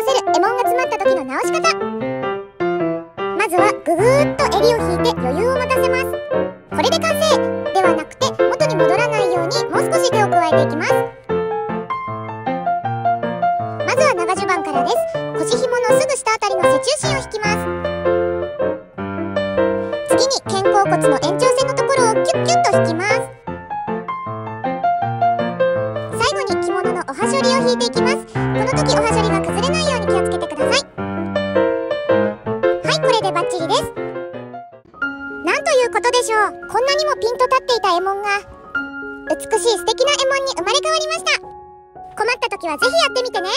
せるエモンが詰まった時の直し方。まずはぐぐーっと襟を引いて余裕を持たせます。これで完成ではなくて、元に戻らないようにもう少し手を加えていきます。まずは長襦袢からです。腰紐のすぐ下あたりの背中心を引きます。次に肩甲骨の延長線のところをキュッキュッと引きます。最後に着物のおはしょりを引いていきます。この時おはしょりが崩れないように気をつけてください。はい、これでバッチリです。なんということでしょう。こんなにもピンと立っていたエモンが美しい素敵なエモンに生まれ変わりました。困った時はぜひやってみてね。